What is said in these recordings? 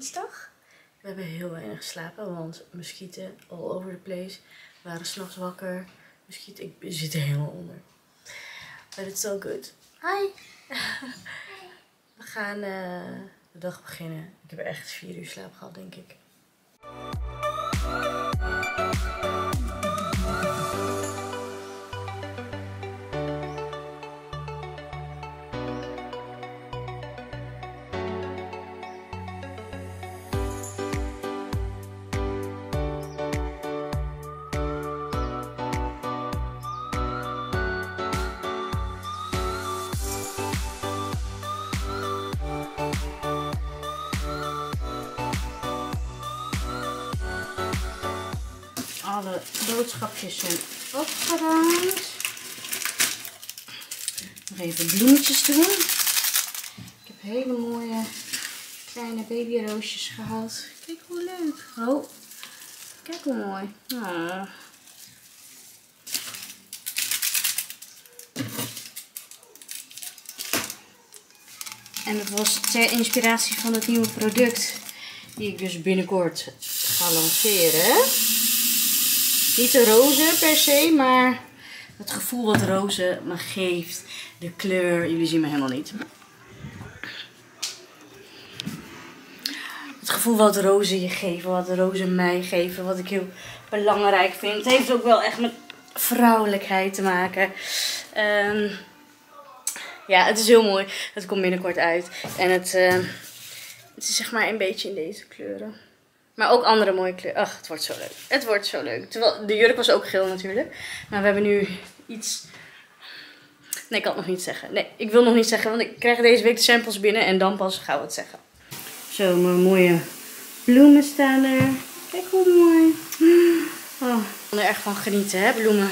dinsdag. We hebben heel weinig geslapen, want muskieten all over the place. We waren 's nachts wakker. Muskieten, ik zit er helemaal onder. But it's so good. Hi! We gaan de dag beginnen. Ik heb echt 4 uur slaap gehad, denk ik. Alle boodschapjes zijn opgeruimd. Nog even bloemetjes doen. Ik heb hele mooie kleine babyroosjes gehaald. Kijk hoe leuk. Oh, kijk hoe mooi. Ah. En dat was ter inspiratie van het nieuwe product. Die ik dus binnenkort ga lanceren. Niet de rozen per se, maar het gevoel wat rozen me geeft. De kleur, jullie zien me helemaal niet. Het gevoel wat rozen je geven, wat rozen mij geven, wat ik heel belangrijk vind. Het heeft ook wel echt met vrouwelijkheid te maken. Ja, het is heel mooi. Het komt binnenkort uit. En het is zeg maar een beetje in deze kleuren. Maar ook andere mooie kleuren. Ach, het wordt zo leuk. Het wordt zo leuk. Terwijl de jurk was ook geel natuurlijk. Maar we hebben nu iets... Nee, ik kan het nog niet zeggen. Nee, ik wil nog niet zeggen. Want ik krijg deze week de samples binnen. En dan pas gauw het zeggen. Zo, mijn mooie bloemen staan er. Kijk hoe mooi. Oh, ik kan er echt van genieten, hè, bloemen.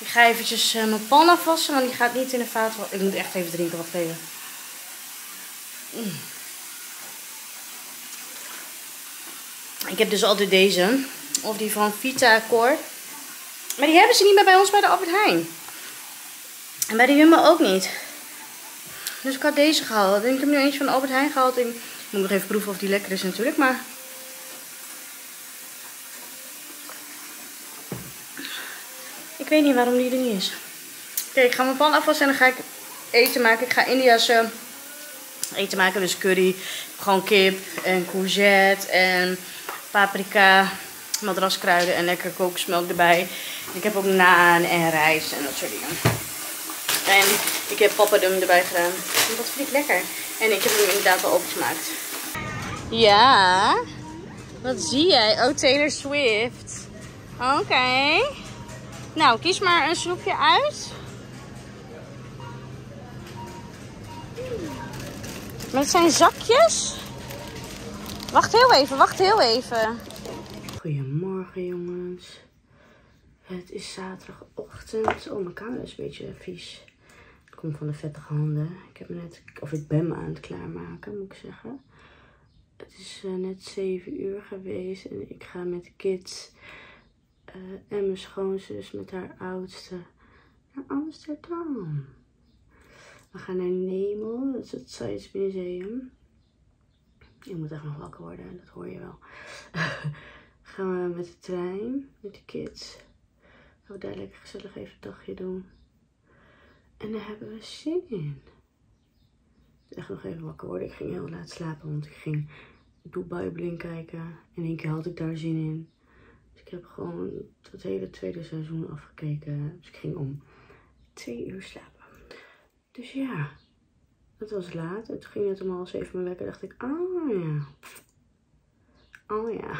Ik ga eventjes mijn pan afwassen. Want die gaat niet in de vaat. Ik moet echt even drinken, wacht even. Ik heb dus altijd deze, of die van Vita Core. Maar die hebben ze niet meer bij ons bij de Albert Heijn. En bij de Jumbo ook niet. Dus ik had deze gehaald. En ik heb nu eentje van de Albert Heijn gehaald. Ik moet nog even proeven of die lekker is natuurlijk, maar... Ik weet niet waarom die er niet is. Oké, ik ga mijn pan afwassen en dan ga ik eten maken. Ik ga India's eten maken, dus curry. Gewoon kip en courgette en... paprika, madraskruiden en lekker kokosmelk erbij. Ik heb ook naan en rijst en dat soort dingen. En ik heb papadum erbij gedaan. Dat vind ik lekker. En ik heb hem inderdaad al opgemaakt. Ja, wat zie jij? Oh, Taylor Swift. Oké. Nou, kies maar een snoepje uit. Met zijn zakjes. Wacht heel even, wacht heel even. Goedemorgen jongens. Het is zaterdagochtend. Oh, mijn camera is een beetje vies. Het komt van de vettige handen. Ik ben me aan het klaarmaken, moet ik zeggen. Het is net 7 uur geweest. En ik ga met de kids en mijn schoonzus met haar oudste naar Amsterdam. We gaan naar Nemo, dat is het Science Museum. Ik moet echt nog wakker worden, dat hoor je wel. Gaan we met de trein, met de kids. Gaan we daar lekker gezellig even een dagje doen. En daar hebben we zin in. Ik moet echt nog even wakker worden. Ik ging heel laat slapen, want ik ging Dubai Blink kijken. In één keer had ik daar zin in. Dus ik heb gewoon het hele tweede seizoen afgekeken. Dus ik ging om 2 uur slapen. Dus ja... Het was laat. Het ging net om 6:30 mijn wekker. Dacht ik, oh ja. Oh ja.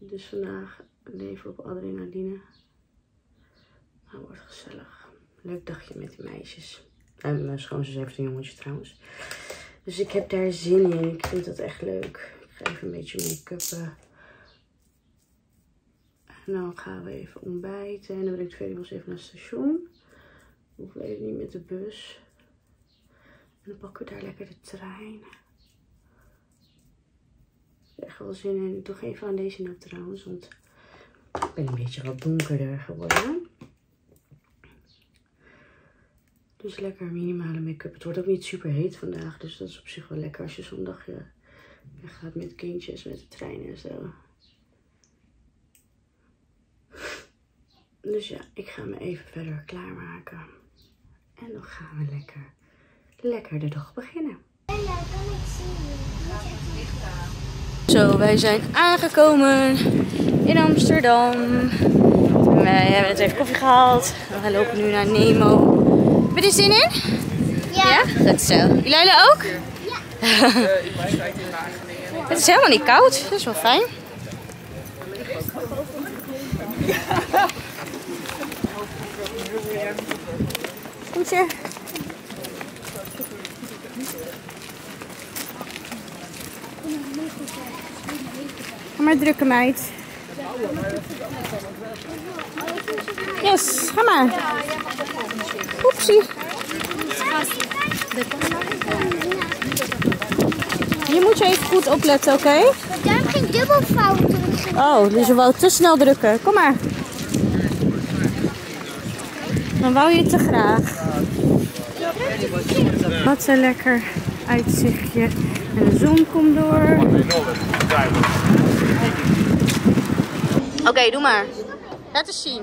Dus vandaag leven op adrenaline. Maar het wordt gezellig. Leuk dagje met die meisjes. En mijn schoonzus heeft een jongetje trouwens. Dus ik heb daar zin in. Ik vind dat echt leuk. Ik ga even een beetje make-uppen. En dan gaan we even ontbijten. En dan ben ik 2:30 even naar het station. Of even niet met de bus. En dan pakken we daar lekker de trein. Ik heb echt wel zin in. Ik doe geen foundation op trouwens. Want ik ben een beetje wat donkerder geworden. Dus lekker minimale make-up. Het wordt ook niet super heet vandaag. Dus dat is op zich wel lekker als je zo'n dagje weggaat met kindjes, met de trein en zo. Dus ja, ik ga me even verder klaarmaken. En dan gaan we lekker de dag beginnen. Zo, wij zijn aangekomen in Amsterdam. Wij hebben net even koffie gehaald. We lopen nu naar Nemo. Heb je er zin in? Ja. Ja? Dat is zo. Jullie ook? Ja. Het is helemaal niet koud. Dat is wel fijn. Ja. Goedje. Ga maar drukken, meid. Yes, ga maar. Oepsie. Je moet je even goed opletten, oké? Daarom ging dubbelvouw drukken. Oh, dus je wou te snel drukken. Kom maar. Dan wou je te graag. Wat een lekker uitzichtje. En de zon komt door. Oké, doe maar. Laat eens zien.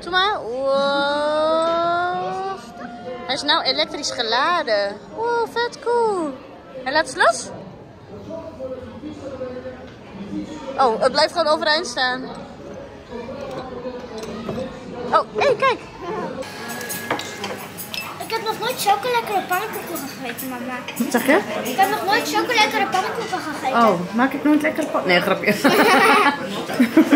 Doe maar. Wow. Hij is nou elektrisch geladen. Wow, vet cool. En laat het los. Oh, het blijft gewoon overeind staan. Oh, hé, hey, kijk. Ik heb nog nooit zulke lekkere pannenkoeken gegeten, mama. Wat zeg je? Ik heb nog nooit zulke lekkere pannenkoeken gegeten. Oh, maak ik nooit lekkere pannenkoeken? Nee, grapje.